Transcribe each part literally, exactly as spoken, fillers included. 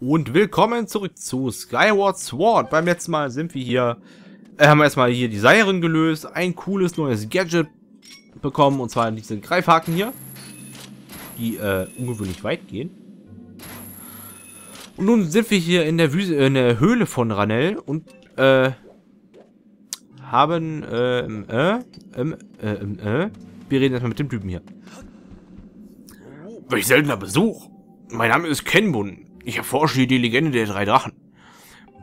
Und willkommen zurück zu Skyward Sword. Beim letzten Mal sind wir hier, äh, haben wir erstmal hier die Siren gelöst, ein cooles neues Gadget bekommen, und zwar diese Greifhaken hier, die äh, ungewöhnlich weit gehen. Und nun sind wir hier in der Wüste, in der Höhle von Ranelle und äh, haben, äh, äh, äh, äh, äh, wir reden erstmal mit dem Typen hier. Welch seltener Besuch! Mein Name ist Kenbun. Ich erforsche hier die Legende der drei Drachen.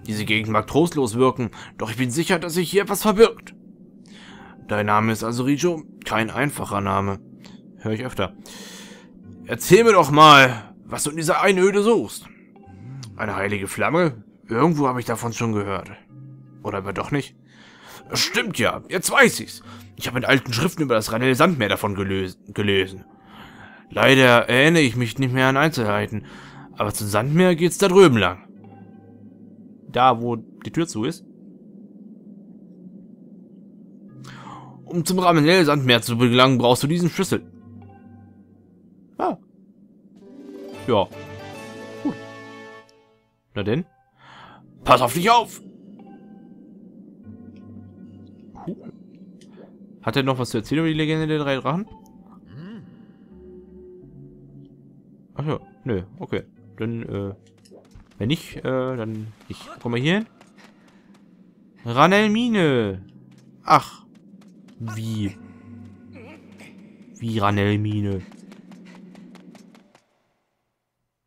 Diese Gegend mag trostlos wirken, doch ich bin sicher, dass sich hier etwas verbirgt. Dein Name ist also Rijo? Kein einfacher Name. Höre ich öfter. Erzähl mir doch mal, was du in dieser einen Höhle suchst. Eine heilige Flamme? Irgendwo habe ich davon schon gehört. Oder aber doch nicht? Stimmt ja, jetzt weiß ich's. Ich habe in alten Schriften über das Radell-Sandmeer davon gelesen. Leider erinnere ich mich nicht mehr an Einzelheiten. Aber zum Sandmeer geht's da drüben lang. Da, wo die Tür zu ist. Um zum Raminell-Sandmeer zu gelangen, brauchst du diesen Schlüssel. Ah. Ja. Gut. Na denn? Pass auf dich auf! Cool. Hat er noch was zu erzählen über die Legende der drei Drachen? Ach ja, nö, okay. Dann, äh, wenn nicht, äh, dann ich komme hier hin. Ranelle-Mine. Ach. Wie? Wie Ranelle-Mine?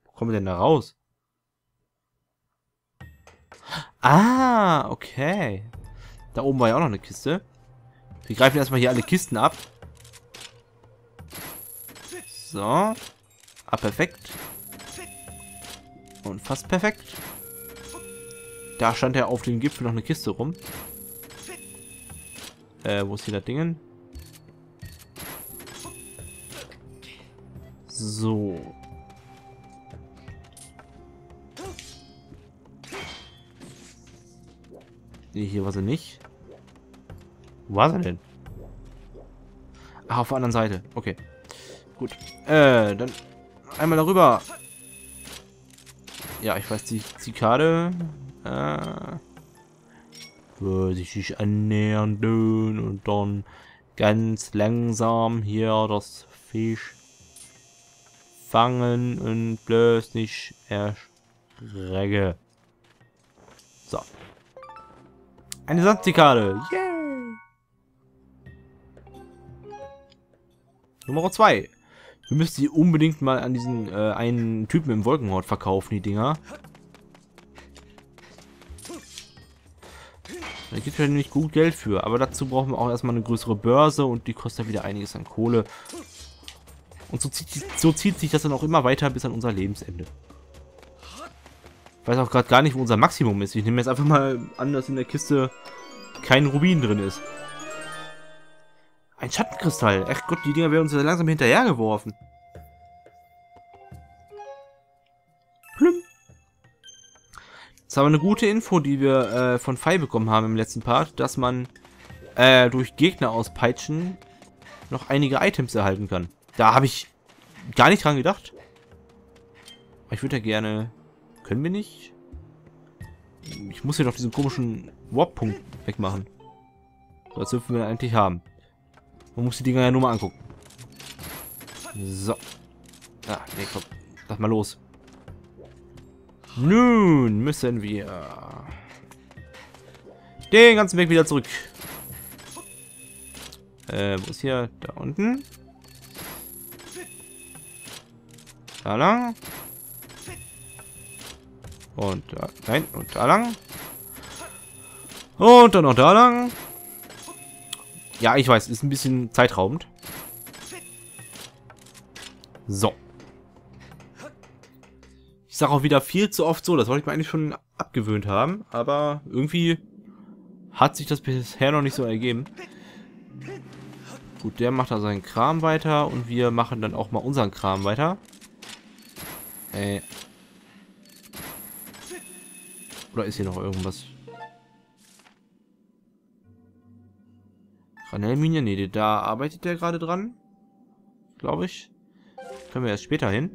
Wo kommen wir denn da raus? Ah, okay. Da oben war ja auch noch eine Kiste. Wir greifen erstmal hier alle Kisten ab. So. Ah, perfekt. Und fast perfekt. Da stand ja auf dem Gipfel noch eine Kiste rum. Äh, wo ist hier das Ding? So. Nee, hier war sie nicht. Wo war sie denn? Ach, auf der anderen Seite. Okay. Gut. Äh, dann einmal darüber. Ja, ich weiß, die Zikade. Äh, vorsichtig annähern, dünn und dann ganz langsam hier das Fisch fangen und bloß nicht erschrecke. So. Eine Sandzikade. Yay! Nummer zwei. Wir müssen die unbedingt mal an diesen äh, einen Typen im Wolkenhort verkaufen, die Dinger. Da gibt es ja nämlich gut Geld für, aber dazu brauchen wir auch erstmal eine größere Börse und die kostet ja wieder einiges an Kohle. Und so zieht, so zieht sich das dann auch immer weiter bis an unser Lebensende. Ich weiß auch gerade gar nicht, wo unser Maximum ist. Ich nehme jetzt einfach mal an, dass in der Kiste kein Rubin drin ist. Ein Schattenkristall. Ach Gott, die Dinger werden uns ja langsam hinterhergeworfen. Plüm. Das war eine gute Info, die wir äh, von Fai bekommen haben im letzten Part, dass man äh, durch Gegner auspeitschen noch einige Items erhalten kann. Da habe ich gar nicht dran gedacht. Aber ich würde ja gerne... Können wir nicht? Ich muss hier doch diesen komischen Warp-Punkt wegmachen. So, das dürfen wir eigentlich haben. Man muss die Dinger ja nur mal angucken. So. Ah, nee, komm. Lass mal los. Nun müssen wir den ganzen Weg wieder zurück. Äh, wo ist hier? Da unten. Da lang. Und da. Nein, und da lang. Und dann noch da lang. Ja, ich weiß, ist ein bisschen zeitraubend. So. Ich sage auch wieder viel zu oft so, das wollte ich mir eigentlich schon abgewöhnt haben, aber irgendwie hat sich das bisher noch nicht so ergeben. Gut, der macht da seinen Kram weiter und wir machen dann auch mal unseren Kram weiter. Äh. Oder ist hier noch irgendwas? Ranelle-Mine, nee, da arbeitet der gerade dran. Glaube ich. Können wir erst später hin.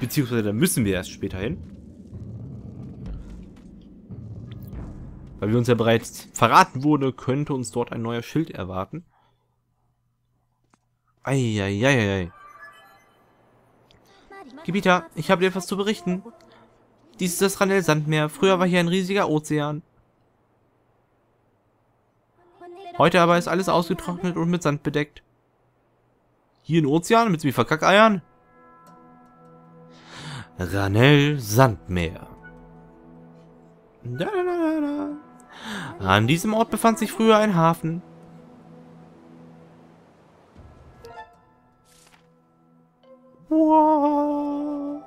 Beziehungsweise da müssen wir erst später hin. Weil wir uns ja bereits verraten wurde, könnte uns dort ein neuer Schild erwarten. Eieieiei. Gebieter, ich habe dir etwas zu berichten. Dies ist das Radell-Sandmeer. Früher war hier ein riesiger Ozean. Heute aber ist alles ausgetrocknet und mit Sand bedeckt. Hier ein Ozean mit Zwiebelkackeiern? Radell-Sandmeer. Da, da, da, da. An diesem Ort befand sich früher ein Hafen. Wow.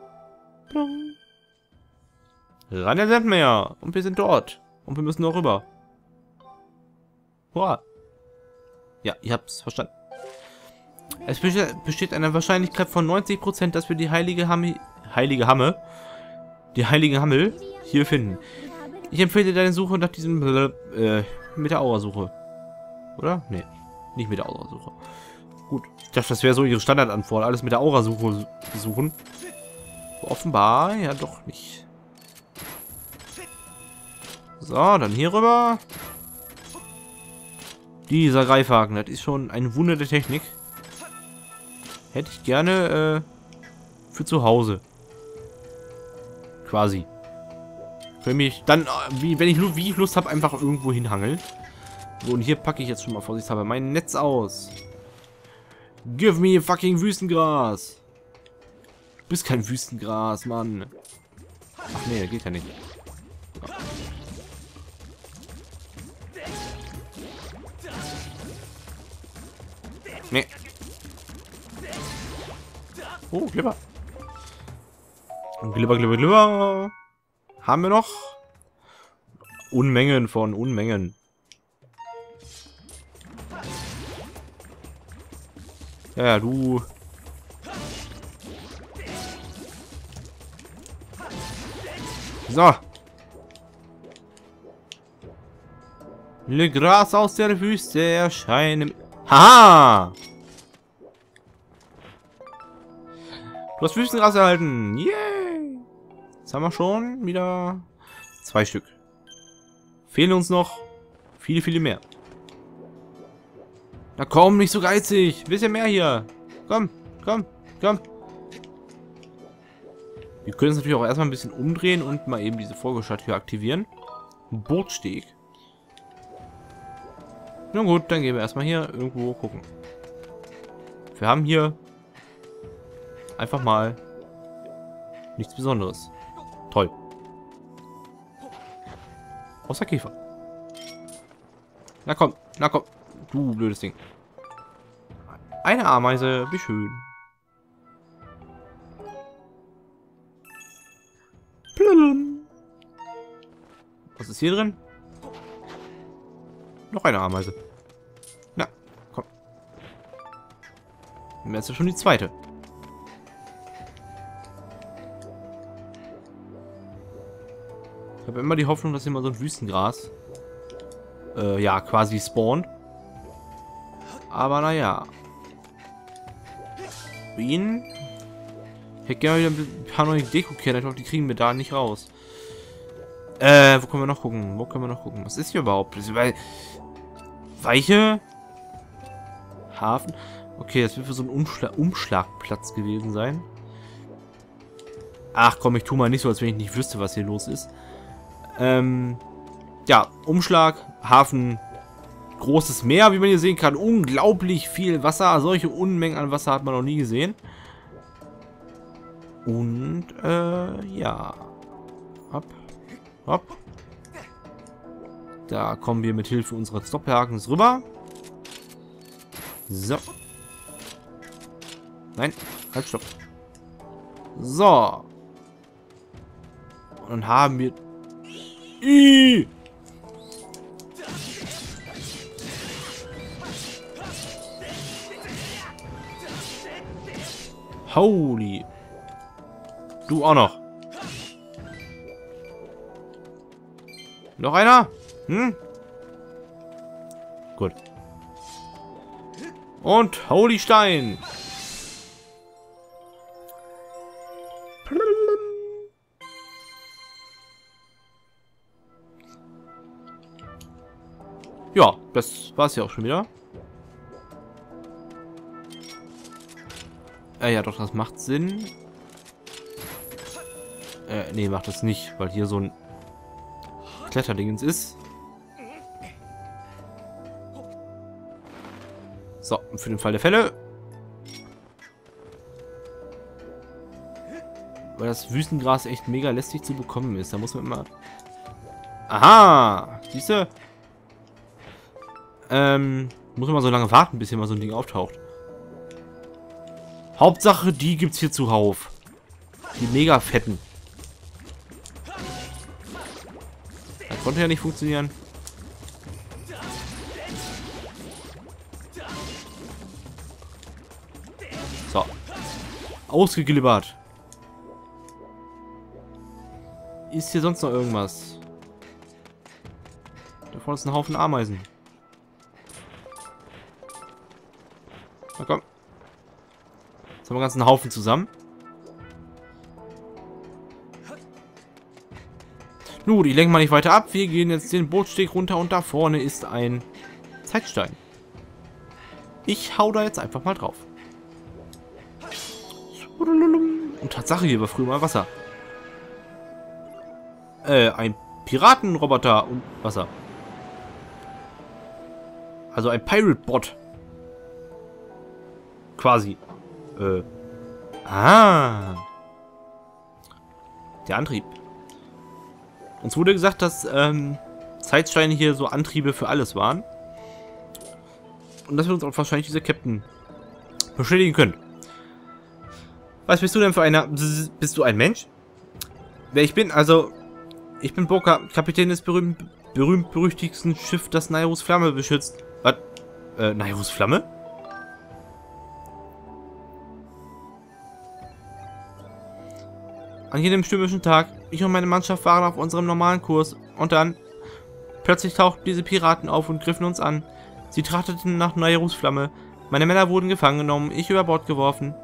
Radell-Sandmeer. Und wir sind dort. Und wir müssen noch rüber. Wow. Ja, ich hab's verstanden. Es besteht eine Wahrscheinlichkeit von neunzig Prozent, dass wir die heilige Hamme, heilige Hamme, die heilige Hammel hier finden. Ich empfehle deine Suche nach diesem äh, mit der Aura-Suche. Oder? Nee, nicht mit der Aura-Suche. Gut, ich dachte, das wäre so ihre Standardantwort. Alles mit der Aura-Suche suchen. Offenbar, ja doch nicht. So, dann hier rüber. Dieser Greifhaken, das ist schon ein Wunder der Technik. Hätte ich gerne äh, für zu Hause. Quasi. Für mich dann, wie, wenn ich, wie ich Lust habe, einfach irgendwo hinhangeln. So, und hier packe ich jetzt schon mal vorsichtshalber mein Netz aus. Give me fucking Wüstengras. Du bist kein Wüstengras, Mann. Ach nee, geht ja nicht. Ja. Nee. Oh, Glibber. Glibber, Glibber, Glibber. Haben wir noch? Unmengen von Unmengen. Ja, ja, du. So. Le Gras aus der Wüste erscheinen. Haha! Du hast Wüstengras erhalten. Yay! Jetzt haben wir schon wieder zwei Stück. Fehlen uns noch viele, viele mehr. Na komm, nicht so geizig. Ein bisschen mehr hier. Komm, komm, komm. Wir können es natürlich auch erstmal ein bisschen umdrehen und mal eben diese Vorgeschattür aktivieren. Bootsteg. Nun gut, dann gehen wir erstmal hier irgendwo gucken. Wir haben hier einfach mal nichts Besonderes. Toll. Außer Käfer. Na komm, na komm. Du blödes Ding. Eine Ameise, wie schön. Plum. Was ist hier drin? Noch eine Ameise. Na, komm. Jetzt ist ja schon die zweite. Ich habe immer die Hoffnung, dass hier mal so ein Wüstengras äh, ja, quasi spawnt. Aber naja. Bienen. Ich hätte gerne wieder ein paar neue Deko-Kerne. Ich glaube, die kriegen wir da nicht raus. Äh, wo können wir noch gucken? Wo können wir noch gucken? Was ist hier überhaupt? Ist hier bei Weiche? Hafen? Okay, das wird für so einen Umschla Umschlagplatz gewesen sein. Ach komm, ich tue mal nicht so, als wenn ich nicht wüsste, was hier los ist. Ähm, ja, Umschlag, Hafen, großes Meer, wie man hier sehen kann. Unglaublich viel Wasser. Solche Unmengen an Wasser hat man noch nie gesehen. Und, äh, ja. Ab. Hopp. Da kommen wir mit Hilfe unseres Doppelhakens rüber. So. Nein, halt, stopp. So. Und haben wir... Ih! Holy. Du auch noch. Noch einer? Hm? Gut. Und Holy Stein. Ja, das war es ja auch schon wieder. Äh, ja, doch, das macht Sinn. Äh, nee, macht das nicht, weil hier so ein Kletterdingens ist. So, für den Fall der Fälle. Weil das Wüstengras echt mega lästig zu bekommen ist. Da muss man immer... Aha! Siehste? Ähm, muss man mal so lange warten, bis hier mal so ein Ding auftaucht. Hauptsache, die gibt's hier zuhauf. Die mega fetten. Das konnte ja nicht funktionieren. So. Ausgeglibbert. Ist hier sonst noch irgendwas? Da vorne ist ein Haufen Ameisen. Na komm. Jetzt haben wir ganz einen Haufen zusammen. Nun, ich lenke mal nicht weiter ab. Wir gehen jetzt den Bootssteg runter und da vorne ist ein Zeitstein. Ich hau da jetzt einfach mal drauf. Und Tatsache, hier war früher mal Wasser. Äh, ein Piratenroboter und Wasser. Also ein Pirate-Bot. Quasi. Äh. Ah. Der Antrieb. Uns wurde gesagt, dass ähm, Zeitsteine hier so Antriebe für alles waren. Und dass wir uns auch wahrscheinlich diese Captain beschädigen können. Was bist du denn für einer? Bist du ein Mensch? Wer ich bin? Also, ich bin Bokka, Kapitän des berühmt-berüchtigsten Schiff, das Nayrus Flamme beschützt. Was? Äh, Nayrus Flamme? An jedem stürmischen Tag, ich und meine Mannschaft waren auf unserem normalen Kurs und dann plötzlich tauchten diese Piraten auf und griffen uns an. Sie trachteten nach Nayrus Flamme. Meine Männer wurden gefangen genommen, ich über Bord geworfen.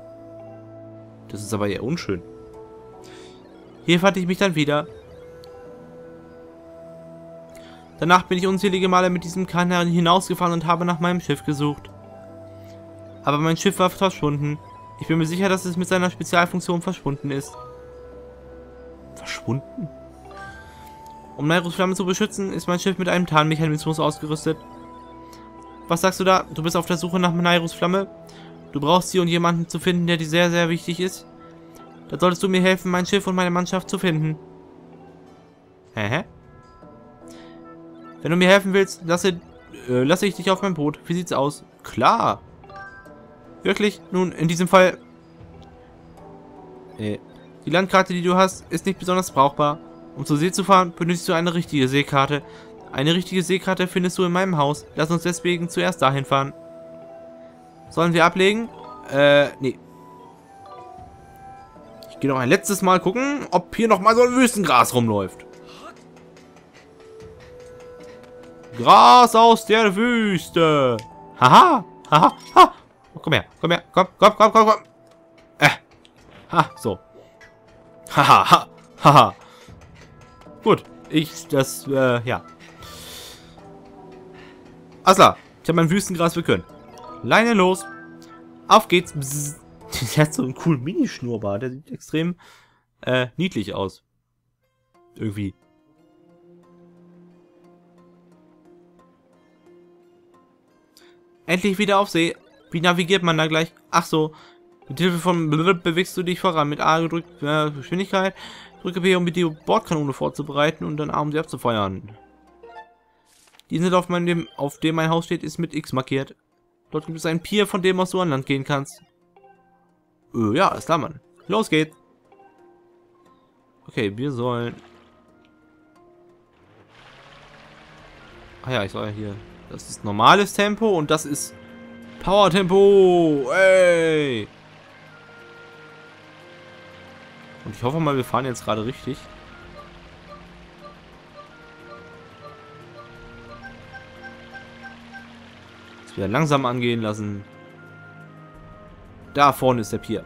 Das ist aber eher unschön. Hier fand ich mich dann wieder. Danach bin ich unzählige Male mit diesem Kanal hinausgefahren und habe nach meinem Schiff gesucht. Aber mein Schiff war verschwunden. Ich bin mir sicher, dass es mit seiner Spezialfunktion verschwunden ist. Verschwunden? Um Nayrus Flamme zu beschützen, ist mein Schiff mit einem Tarnmechanismus ausgerüstet. Was sagst du da? Du bist auf der Suche nach Nayrus Flamme? Du brauchst sie und jemanden zu finden, der dir sehr, sehr wichtig ist. Da solltest du mir helfen, mein Schiff und meine Mannschaft zu finden. Hä? Wenn du mir helfen willst, lasse, äh, lasse ich dich auf mein Boot. Wie sieht's aus? Klar. Wirklich? Nun, in diesem Fall... Äh. Die Landkarte, die du hast, ist nicht besonders brauchbar. Um zur See zu fahren, benötigst du eine richtige Seekarte. Eine richtige Seekarte findest du in meinem Haus. Lass uns deswegen zuerst dahin fahren. Sollen wir ablegen? Äh, nee. Ich gehe noch ein letztes Mal gucken, ob hier nochmal so ein Wüstengras rumläuft. Gras aus der Wüste. Haha, haha, ha. Oh, komm her, komm her, komm, komm, komm, komm, komm. Äh, ha, so. Haha, haha, haha. Gut, ich, das, äh, ja. Asla, ich habe mein Wüstengras, wir können. Leine los. Auf geht's. Bzzz. Der hat so einen coolen Mini-Schnurrbart, der sieht extrem, äh, niedlich aus. Irgendwie. Endlich wieder auf See. Wie navigiert man da gleich? Ach so. Mit Hilfe von Blub bewegst du dich voran. Mit A gedrückt äh, Geschwindigkeit. Drücke B, um die Bordkanone vorzubereiten und dann A, um sie abzufeuern. Die Insel, auf, meinem, auf dem mein Haus steht, ist mit X markiert. Dort gibt es einen Pier, von dem aus du an Land gehen kannst. Äh, ja, ist da, Mann. Los geht's. Okay, wir sollen... Ah ja, ich soll ja hier... Das ist normales Tempo und das ist... Power-Tempo! Ey! Und ich hoffe mal, wir fahren jetzt gerade richtig. Jetzt wieder langsam angehen lassen. Da vorne ist der Pier.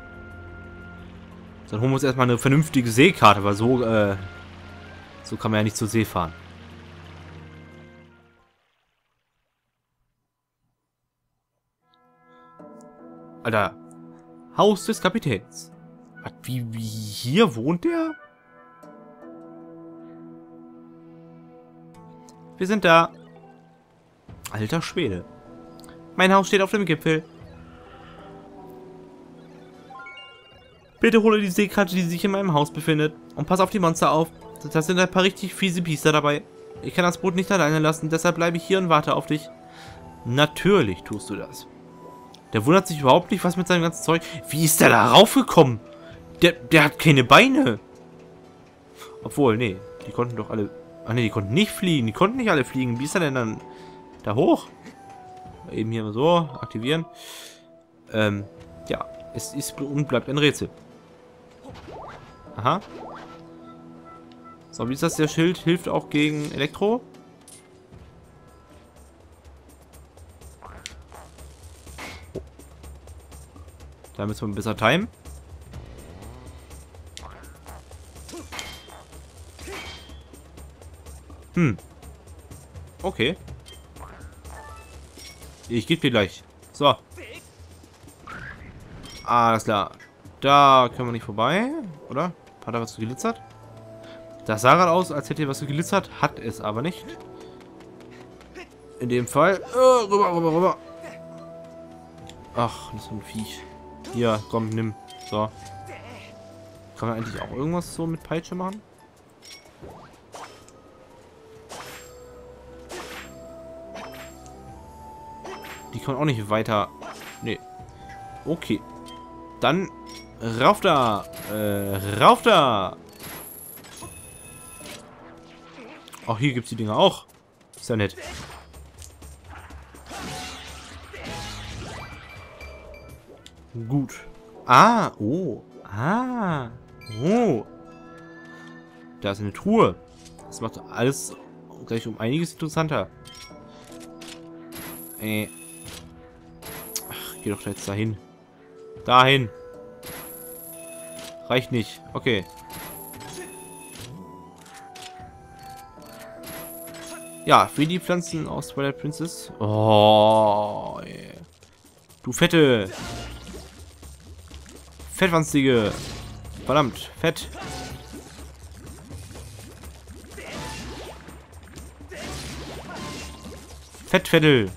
Dann holen wir uns erstmal eine vernünftige Seekarte, weil so, äh, so kann man ja nicht zur See fahren. Alter. Haus des Kapitäns. Was, wie, wie hier wohnt der? Wir sind da. Alter Schwede. Mein Haus steht auf dem Gipfel. Bitte hole die Seekarte, die sich in meinem Haus befindet. Und pass auf die Monster auf. Das sind ein paar richtig fiese Biester dabei. Ich kann das Boot nicht alleine lassen, deshalb bleibe ich hier und warte auf dich. Natürlich tust du das. Der wundert sich überhaupt nicht, was mit seinem ganzen Zeug... Wie ist der da raufgekommen? Der, der hat keine Beine. Obwohl, nee. Die konnten doch alle... Ah nee, die konnten nicht fliegen. Die konnten nicht alle fliegen. Wie ist er denn dann da hoch? Eben hier mal so aktivieren. Ähm, ja. Es ist und bleibt ein Rätsel. Aha. So, wie ist das? Der Schild hilft auch gegen Elektro. Oh. Da müssen wir besser timen. Hm. Okay. Ich geb dir gleich. So. Alles klar. Da können wir nicht vorbei, oder? Hat da was geglitzert? Das sah gerade aus, als hätte was geglitzert. Hat es aber nicht. In dem Fall. Oh, rüber, rüber, rüber. Ach, das ist ein Viech. Hier, komm, nimm. So. Kann man eigentlich auch irgendwas so mit Peitsche machen? Die kann auch nicht weiter. Nee. Okay. Dann rauf da. Äh, rauf da. Auch hier gibt es die Dinger auch. Ist ja nett. Gut. Ah, oh. Ah. Oh. Da ist eine Truhe. Das macht alles gleich um einiges interessanter. Äh. Ach, geh doch jetzt dahin. Dahin. Reicht nicht. Okay. Ja, für die Pflanzen aus Twilight Princess. Oh, yeah. Du fette. Fettwanzige. Verdammt, fett. Fettfettel.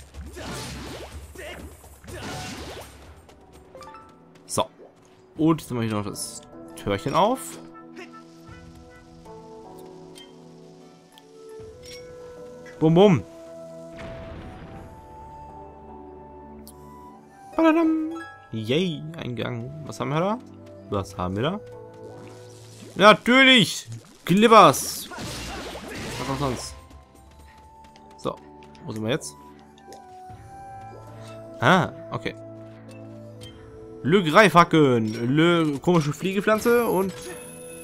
So. Und jetzt mache ich noch das Türchen auf. Bum, bum. Badadam. Yay, Eingang. Was haben wir da? Was haben wir da? Natürlich! Glibbers! Was auch sonst? So, wo sind wir jetzt? Ah, okay. Le Greifhacken. Le komische Fliegepflanze und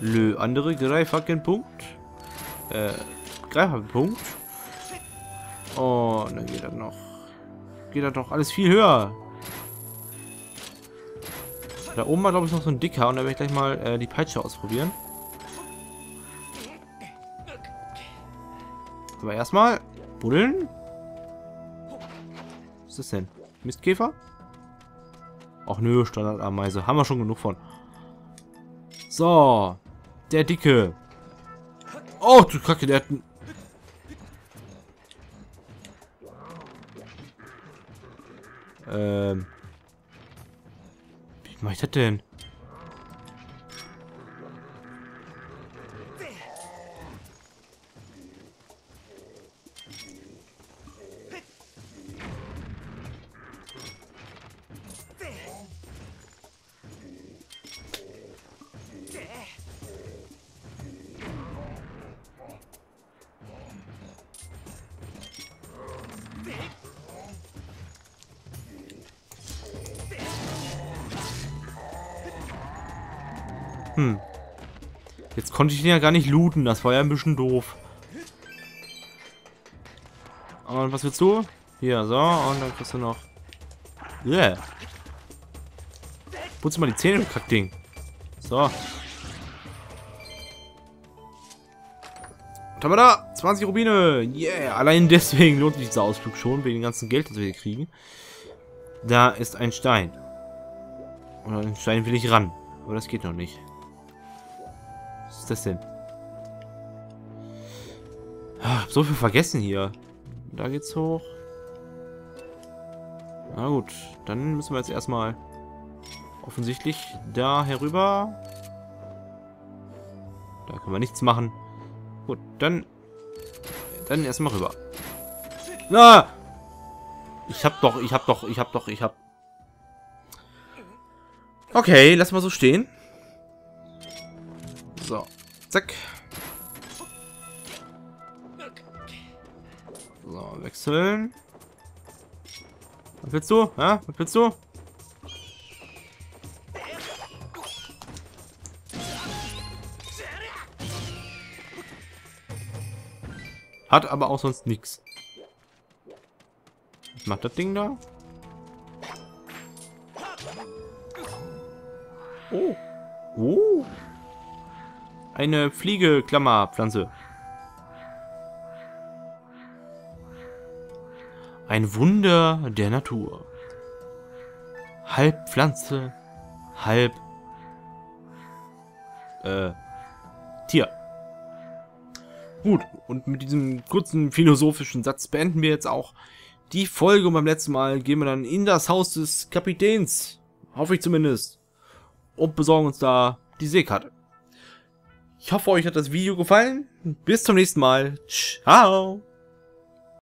Le andere Greifhackenpunkt. Äh, Greifhackenpunkt. Oh, dann geht das noch. Geht das doch alles viel höher. Da oben war, glaube ich, noch so ein Dicker. Und da werde ich gleich mal äh, die Peitsche ausprobieren. Aber erstmal buddeln. Was ist das denn? Mistkäfer? Ach nö, Standardameise. Haben wir schon genug von. So. Der Dicke. Oh, du Kacke, der hat... Ähm. Wie mache ich das denn? Hm. Jetzt konnte ich den ja gar nicht looten. Das war ja ein bisschen doof. Und was willst du? Hier, so. Und dann kriegst du noch... Yeah. Putz mal die Zähne, du Kackding. So. Was haben wir da? zwanzig Rubine. Yeah. Allein deswegen lohnt sich dieser Ausflug schon. Wegen dem ganzen Geld, das wir hier kriegen. Da ist ein Stein. Und an den Stein will ich ran. Aber das geht noch nicht. Was ist das denn? Ah, hab so viel vergessen hier. Da geht's hoch. Na gut, dann müssen wir jetzt erstmal offensichtlich da herüber. Da können wir nichts machen. Gut, dann dann erstmal rüber. Na! Ah! Ich hab doch, ich hab doch, ich hab doch, ich hab. Okay, lass mal so stehen. So, zack. So, wechseln. Was willst du? Ja? Was willst du? Hat aber auch sonst nichts. Ich mach das Ding da. Oh. Oh. Eine Fliegeklammerpflanze. Ein Wunder der Natur. Halb Pflanze, halb äh, Tier. Gut, und mit diesem kurzen philosophischen Satz beenden wir jetzt auch die Folge. Und beim letzten Mal gehen wir dann in das Haus des Kapitäns. Hoffe ich zumindest. Und besorgen uns da die Seekarte. Ich hoffe, euch hat das Video gefallen. Bis zum nächsten Mal. Ciao.